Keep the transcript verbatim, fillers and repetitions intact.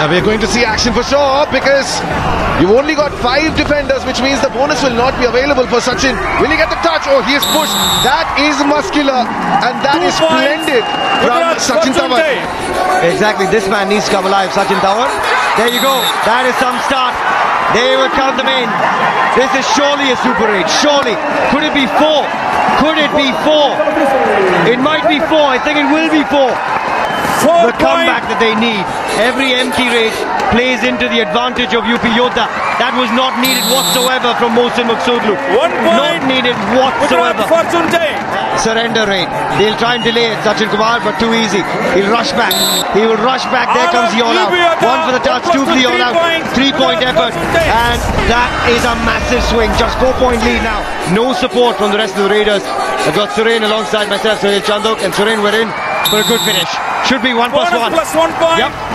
Now we're going to see action for sure, because you've only got five defenders, which means the bonus will not be available for Sachin. Will he get the touch? Oh, he is pushed. That is muscular, and that Two is points. splendid from Sachin Tanwar. Exactly, this man needs to come alive, Sachin Tanwar. There you go. That is some start. They will count them in. This is surely a super eight. Surely. Could it be four? Could it be four? It might be four. I think it will be four. The comeback that they need. Every empty rate plays into the advantage of U P Yodha. That was not needed whatsoever from Mohsen Muksoglou. One point. Not needed whatsoever. Surrender rate. They'll try and delay it, Sachin Kumar, but too easy. He'll rush back. He will rush back. There comes the all-out. One for the touch, two for the all-out. Three-point effort. And that is a massive swing. Just four-point lead now. No support from the rest of the Raiders. I've got Surain alongside myself, Sahil Chandok, and Surain, we're in for a good finish. Should be one plus one. Plus one point. Yep.